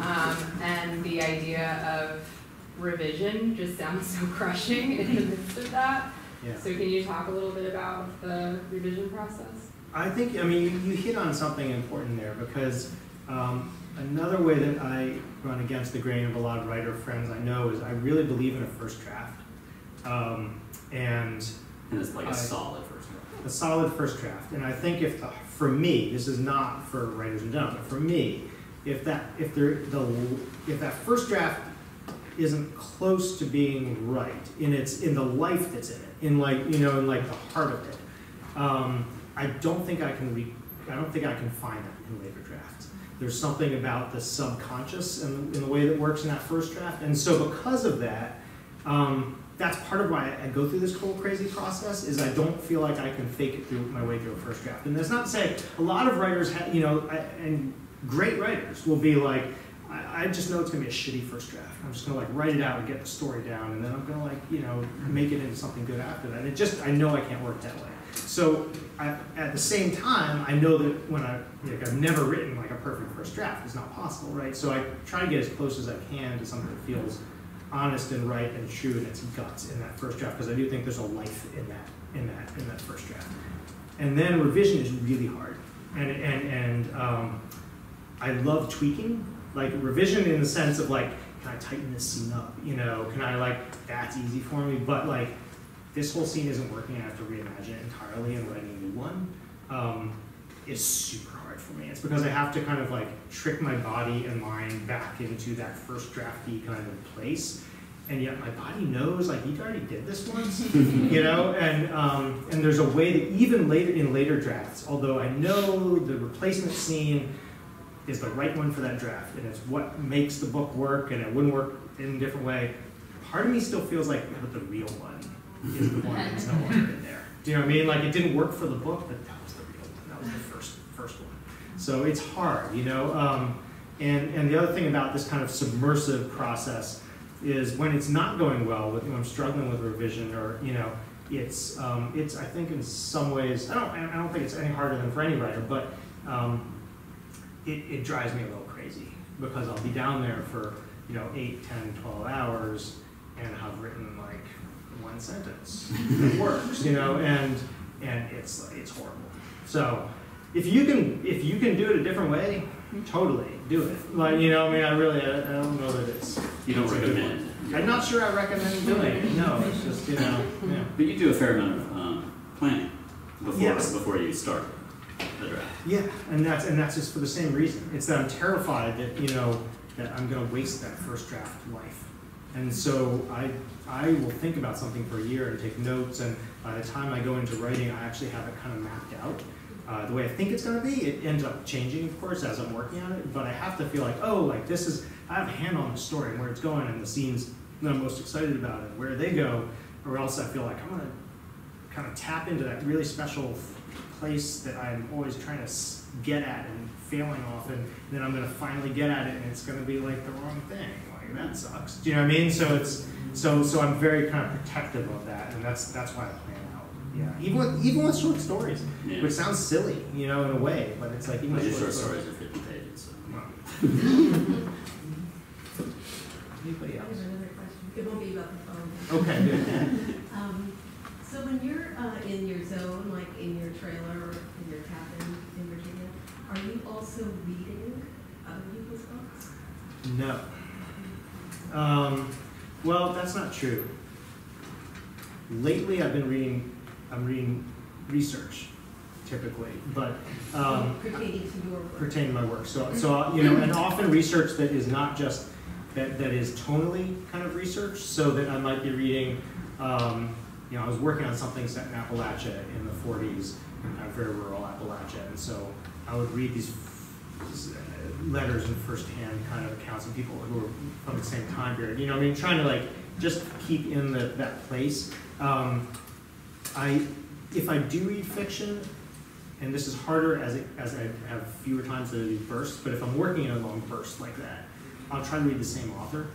um, and the idea of revision just sounds so crushing in the midst of that. Yeah. So can you talk a little bit about the revision process? I think, I mean, you, you hit on something important there because um, another way that I run against the grain of a lot of writer friends I know is I really believe in a first draft. Um, and, and it's like I, a solid first draft. A solid first draft. And I think if, the, for me, this is not for writers in general, but for me, if that, if there, the, if that first draft isn't close to being right in its in the life that's in it, in like you know, in like the heart of it. Um, I don't think I can re I don't think I can find that in later drafts. There's something about the subconscious and in the way that works in that first draft, and so because of that, um, that's part of why I go through this whole crazy process. Is I don't feel like I can fake it through my way through a first draft, and that's not to say a lot of writers have you know I, and great writers will be like, I, I just know it's going to be a shitty first draft. I'm just going to like write it out and get the story down, and then I'm going to like, you know, make it into something good after that. And it just, I know I can't work that way. So I, at the same time, I know that when I, like, I've never written like a perfect first draft. It's not possible, right? So I try to get as close as I can to something that feels honest and right and true in its guts in that first draft, because I do think there's a life in that, in that, in that first draft. And then revision is really hard. And, and, and um, I love tweaking, like revision in the sense of like, can I tighten this scene up? You know, can I like, that's easy for me, but like, this whole scene isn't working, I have to reimagine it entirely and write a new one, um, is super hard for me. It's because I have to kind of like trick my body and mind back into that first drafty kind of place, and yet my body knows, like, you already did this once, you know? And, um, and there's a way that even later in later drafts, although I know the replacement scene is the right one for that draft, and it's what makes the book work, and it wouldn't work in a different way, part of me still feels like, but the real one is the one that's no longer in there. Do you know what I mean? Like, it didn't work for the book, but that was the real one. That was the first first one. So it's hard, you know? Um, and, and the other thing about this kind of submersive process is when it's not going well, with, when I'm struggling with revision, or, you know, it's, um, it's I think in some ways, I don't, I don't think it's any harder than for any writer, but um, it, it drives me a little crazy, because I'll be down there for, you know, eight, ten, twelve hours, and I've written, like, one sentence that works, you know, and and it's it's horrible. So if you can if you can do it a different way, totally do it. Like, you know, I mean, I really I, I don't know that it's you don't it's recommend. I'm not sure I recommend doing it. No, it's just you know. Yeah. But you do a fair amount of um, planning before yes. before you start the draft. Yeah, and that's and that's just for the same reason. It's that I'm terrified that you know that I'm going to waste that first draft life. And so I, I will think about something for a year and take notes, and by the time I go into writing, I actually have it kind of mapped out. Uh, the way I think it's gonna be, it ends up changing, of course, as I'm working on it, but I have to feel like, oh, like this is, I have a handle on the story and where it's going and the scenes that I'm most excited about and where they go, or else I feel like I'm gonna kind of tap into that really special place that I'm always trying to get at and failing often, and then I'm gonna finally get at it and it's gonna be like the wrong thing. That sucks. Do you know what I mean? So it's so so I'm very kind of protective of that, and that's that's why I plan out. Yeah, even with, even with short stories, yeah. Which sounds silly, you know, in a way, but it's like even well, short, short stories, stories are fifty pages. So. Well. Anybody else? Another question. It won't be about the phone. Okay. um, so when you're uh, in your zone, like in your trailer or in your cabin in Virginia, are you also reading other people's books? No. Um, well, that's not true. Lately, I've been reading. I'm reading research, typically, but um, pertaining to your work. Pertaining to my work. So, so you know, and often research that is not just that that is tonally kind of research. So that I might be reading. Um, you know, I was working on something set in Appalachia in the forties, kind of very rural Appalachia, and so I would read these. Letters and first-hand kind of accounts of people who were from the same time period. You know, I mean, trying to like just keep in the, that place. Um, I, if I do read fiction, and this is harder as it, as I have fewer times that I do bursts. But if I'm working in a long burst like that, I'll try to read the same author.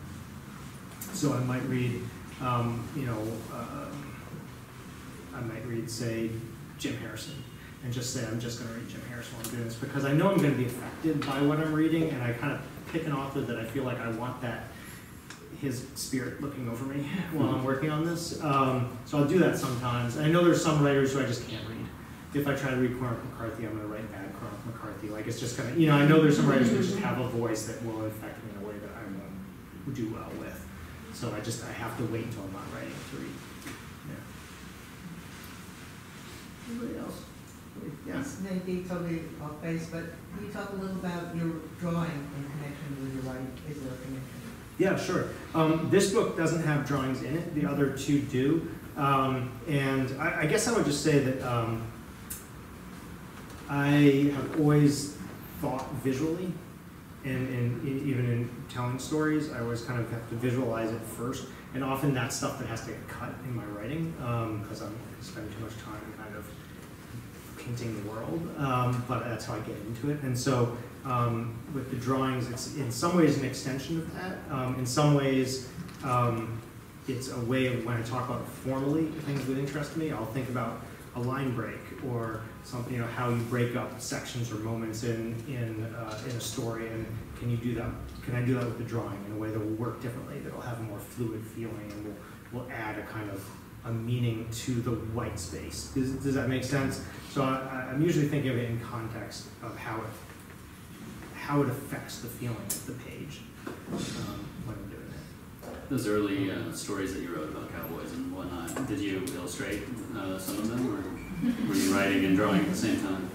So I might read, um, you know, uh, I might read say Jim Harrison. And just say, I'm just going to read Jim Harrison while I'm doing this, because I know I'm going to be affected by what I'm reading, and I kind of pick an author that I feel like I want that, his spirit looking over me while I'm working on this. Um, so I'll do that sometimes. And I know there's some writers who I just can't read. If I try to read Cormac McCarthy, I'm going to write bad Cormac McCarthy. Like, it's just going to, you know, I know there's some writers who just have a voice that will affect me in a way that I won't do well with. So I just, I have to wait until I'm not writing to read. Yeah. Anybody else? Yeah. This may be totally off base, but can you talk a little about your drawing in connection with your writing? Is there a connection? Yeah, sure. Um, this book doesn't have drawings in it. The other two do. Um, and I, I guess I would just say that um, I have always thought visually, and, and even in telling stories, I always kind of have to visualize it first. And often that's stuff that has to get cut in my writing, because um, I'm spending too much time kind of painting world, um, but that's how I get into it. And so um, with the drawings, it's in some ways an extension of that. Um, in some ways, um, it's a way of when I talk about formally things that interest me, I'll think about a line break or something, you know, how you break up sections or moments in in, uh, in a story, and can you do that? Can I do that with the drawing in a way that will work differently, that will have a more fluid feeling, and will will add a kind of a meaning to the white space? Does, does that make sense? So I, I'm usually thinking of it in context of how it how it affects the feeling of the page um, when I'm doing it. Those early uh, stories that you wrote about cowboys and whatnot, did you illustrate uh, some of them, or? Were you writing and drawing at the same time?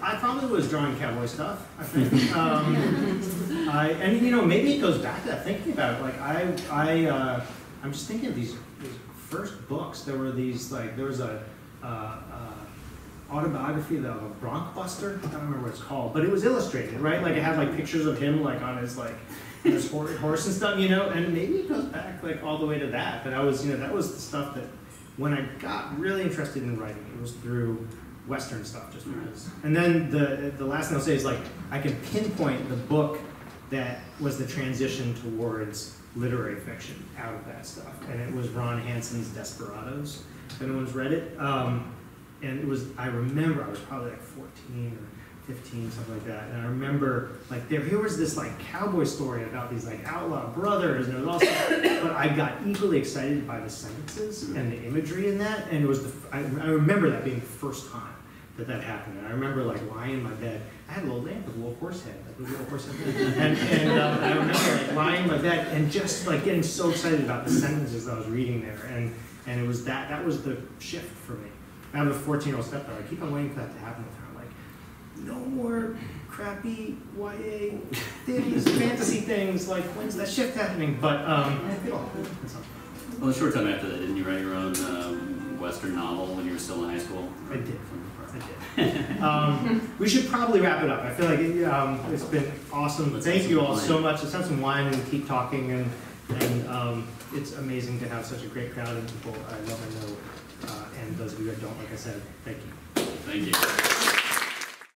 I probably was drawing cowboy stuff, I think. um, I, and you know, maybe it goes back to that, thinking about it. Like I, I, uh, I'm just thinking of these, these first books. There were these, like, there was a uh, uh, autobiography of a bronc buster. I don't remember what it's called, but it was illustrated, right? Like it had like pictures of him, like on his like his horse and stuff, you know. And maybe it goes back like all the way to that. But I was, you know, that was the stuff that. When I got really interested in writing, it was through Western stuff, just because. And then the the last thing I'll say is, like, I can pinpoint the book that was the transition towards literary fiction out of that stuff, and it was Ron Hansen's Desperados. If anyone's read it, um, and it was I remember I was probably like fourteen or fifteen, something like that, and I remember like there here was this like cowboy story about these like outlaw brothers, and it was also. But I got equally excited by the sentences and the imagery in that, and it was the, I, I remember that being the first time that that happened. And I remember like lying in my bed. I had a little lamp with a little horse head, like a little horse head, and, and um, I remember like lying in my bed and just like getting so excited about the sentences that I was reading there, and and it was that that was the shift for me. I have a fourteen-year-old stepdaughter. I keep on waiting for that to happen with her. I'm like, no more crappy Y A things, fantasy things, like when's that shift happening? But um, well, a short time after that, didn't you write your own um, Western novel when you were still in high school? I did. I did. um, we should probably wrap it up. I feel like it, um, it's been awesome. Let's Thank you all wine. so much. Let's have some wine and keep talking. And and um, it's amazing to have such a great crowd and people I love and know. Uh, and those of you that don't, like I said, thank you. Thank you.